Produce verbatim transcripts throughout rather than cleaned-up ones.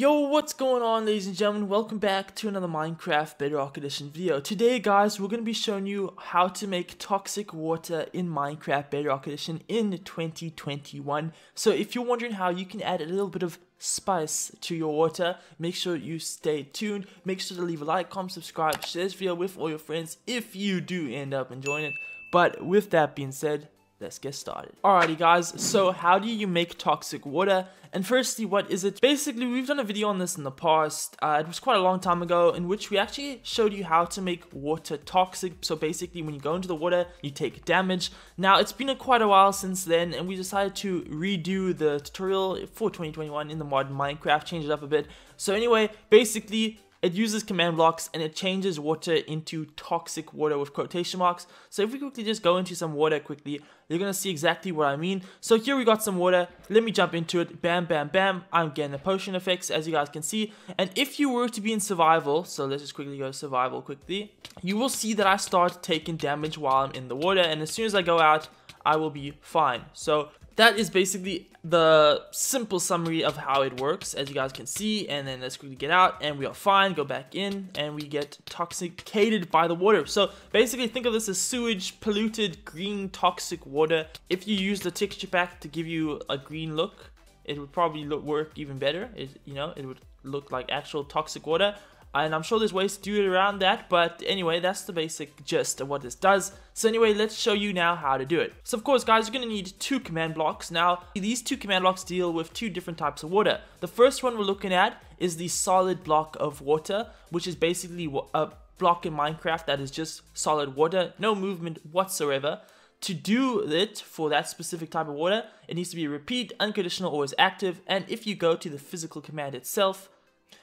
Yo, what's going on, ladies and gentlemen? Welcome back to another Minecraft Bedrock Edition video. Today, guys, we're going to be showing you how to make toxic water in Minecraft Bedrock Edition in twenty twenty-one. So if you're wondering how you can add a little bit of spice to your water, make sure you stay tuned. Make sure to leave a like, comment, subscribe, share this video with all your friends if you do end up enjoying it. But with that being said, let's get started. Alrighty guys, so how do you make toxic water? And firstly, what is it? Basically, we've done a video on this in the past. Uh, it was quite a long time ago, in which we actually showed you how to make water toxic. So basically, when you go into the water, you take damage. Now, it's been a quite a while since then, and we decided to redo the tutorial for twenty twenty-one in the modern Minecraft, change it up a bit. So anyway, basically, it uses command blocks and it changes water into toxic water with quotation marks. So if we quickly just go into some water quickly, you're going to see exactly what I mean. So here we got some water. Let me jump into it. Bam, bam, bam. I'm getting the potion effects, as you guys can see. And if you were to be in survival, so let's just quickly go to survival quickly, you will see that I start taking damage while I'm in the water. And as soon as I go out, I will be fine. So that is basically the simple summary of how it works, as you guys can see. And then let's quickly get out and we are fine, go back in, and we get toxicated by the water. So basically think of this as sewage, polluted, green, toxic water. If you use the texture pack to give you a green look, it would probably look, work even better. It, you know, it would look like actual toxic water. And I'm sure there's ways to do it around that, but anyway, that's the basic gist of what this does. So anyway, let's show you now how to do it. So of course, guys, you're going to need two command blocks. Now, these two command blocks deal with two different types of water. The first one we're looking at is the solid block of water, which is basically a block in Minecraft that is just solid water, no movement whatsoever. To do it for that specific type of water, it needs to be repeat, unconditional, always active, and if you go to the physical command itself,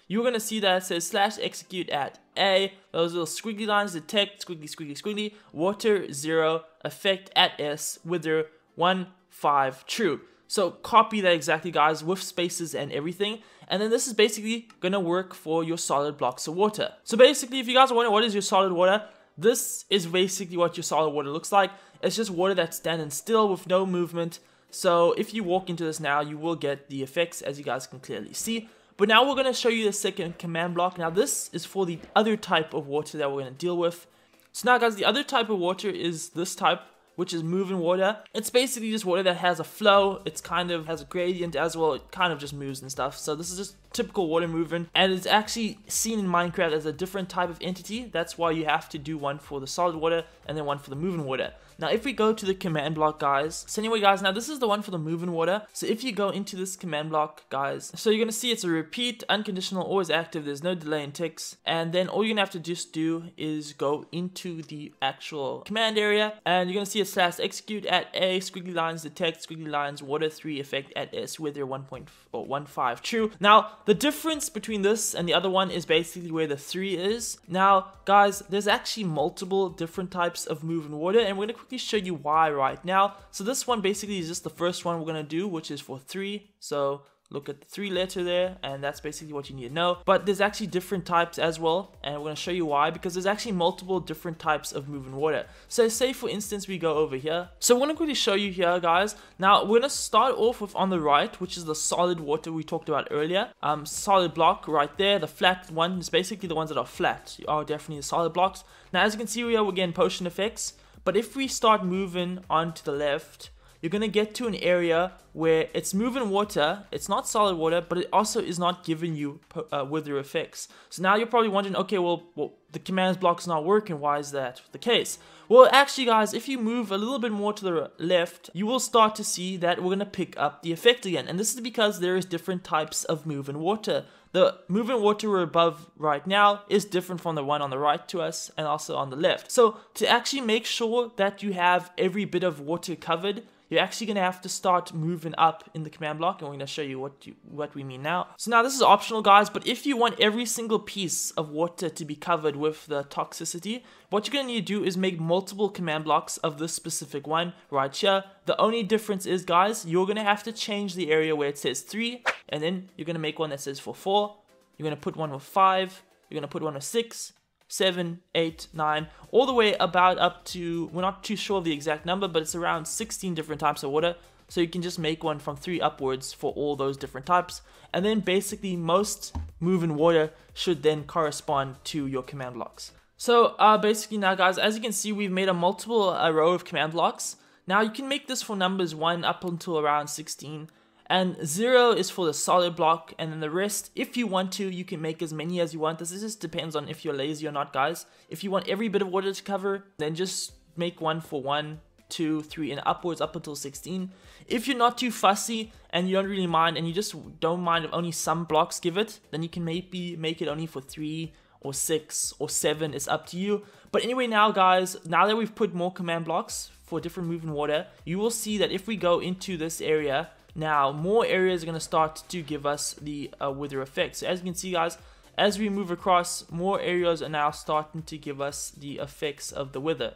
you're going to see that it says slash execute at A, those little squiggly lines, detect, squiggly, squiggly, squiggly, water, zero, effect at S, wither, one, five, true. So copy that exactly, guys, with spaces and everything. And then this is basically going to work for your solid blocks of water. So basically, if you guys are wondering what is your solid water, this is basically what your solid water looks like. It's just water that's standing still with no movement. So if you walk into this now, you will get the effects, as you guys can clearly see. But now we're going to show you the second command block. Now this is for the other type of water that we're going to deal with. So now guys, the other type of water is this type, which is moving water. It's basically just water that has a flow. It's kind of has a gradient as well. It kind of just moves and stuff. So this is just typical water moving. And it's actually seen in Minecraft as a different type of entity. That's why you have to do one for the solid water and then one for the moving water. Now if we go to the command block, guys, so anyway guys, now this is the one for the moving water. So if you go into this command block, guys, so you're gonna see it's a repeat, unconditional, always active, there's no delay in ticks, and then all you're gonna have to just do is go into the actual command area, and you're gonna see it slash execute at A, squiggly lines, detect, squiggly lines, water three, effect at S, wither one point one five, true. Now the difference between this and the other one is basically where the three is. Now guys, there's actually multiple different types of moving water, and we're gonna quickly show you why right now. So this one basically is just the first one we're gonna do, which is for three. So look at the three letter there, and that's basically what you need to know. But there's actually different types as well, and we're gonna show you why, because there's actually multiple different types of moving water. So say for instance we go over here. So we're gonna quickly show you here, guys. Now we're gonna start off with on the right, which is the solid water we talked about earlier. Um, solid block right there. The flat one is basically the ones that are flat. You are definitely the solid blocks. Now as you can see, we are again potion effects. But if we start moving on to the left, you're going to get to an area where it's moving water, it's not solid water, but it also is not giving you uh, wither effects. So now you're probably wondering, okay, well, well the commands block's not working, why is that the case? Well, actually, guys, if you move a little bit more to the left, you will start to see that we're going to pick up the effect again. And this is because there is different types of moving water. The moving water we're above right now is different from the one on the right to us and also on the left. So to actually make sure that you have every bit of water covered, you're actually going to have to start moving up in the command block, and we're going to show you what you, what we mean now. So now this is optional, guys, but if you want every single piece of water to be covered with the toxicity, what you're going to need to do is make multiple command blocks of this specific one right here. The only difference is, guys, you're going to have to change the area where it says three, and then you're going to make one that says for four. You're going to put one with five. You're going to put one with six. Seven, eight, nine, all the way about up to, we're not too sure of the exact number, but it's around sixteen different types of water. So you can just make one from three upwards for all those different types. And then basically most move and water should then correspond to your command blocks. So uh, basically now guys, as you can see, we've made a multiple uh, row of command blocks. Now you can make this for numbers one up until around sixteen. And zero is for the solid block, and then the rest, if you want to, you can make as many as you want. This just depends on if you're lazy or not, guys. If you want every bit of water to cover, then just make one for one, two, three, and upwards up until sixteen. If you're not too fussy and you don't really mind, and you just don't mind if only some blocks give it, then you can maybe make it only for three or six or seven. It's up to you. But anyway, now guys, now that we've put more command blocks for different move and water, you will see that if we go into this area, now, more areas are going to start to give us the uh, wither effect. So as you can see, guys, as we move across, more areas are now starting to give us the effects of the wither.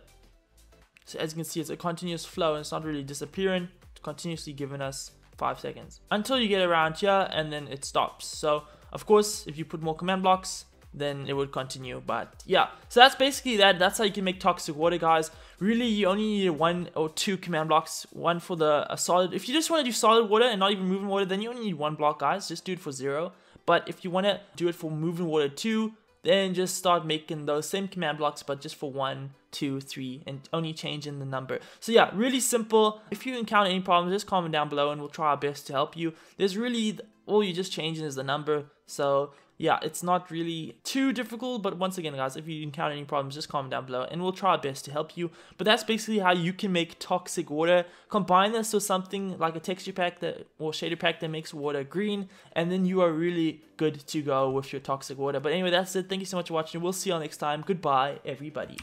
So as you can see, it's a continuous flow and it's not really disappearing. It's continuously giving us five seconds until you get around here and then it stops. So, of course, if you put more command blocks, then it would continue. But yeah, so that's basically that. That's how you can make toxic water, guys. Really, you only need one or two command blocks, one for the uh, solid. If you just want to do solid water and not even moving water, then you only need one block, guys. Just do it for zero. But if you want to do it for moving water two, then just start making those same command blocks, but just for one, two, three, and only change in the number. So yeah, really simple. If you encounter any problems, just comment down below and we'll try our best to help you. There's really, all you're just changing is the number. So yeah, it's not really too difficult, but once again, guys, if you encounter any problems, just comment down below and we'll try our best to help you. But that's basically how you can make toxic water. Combine this with something like a texture pack that, or shader pack that makes water green, and then you are really good to go with your toxic water. But anyway, that's it. Thank you so much for watching. We'll see you all next time. Goodbye, everybody.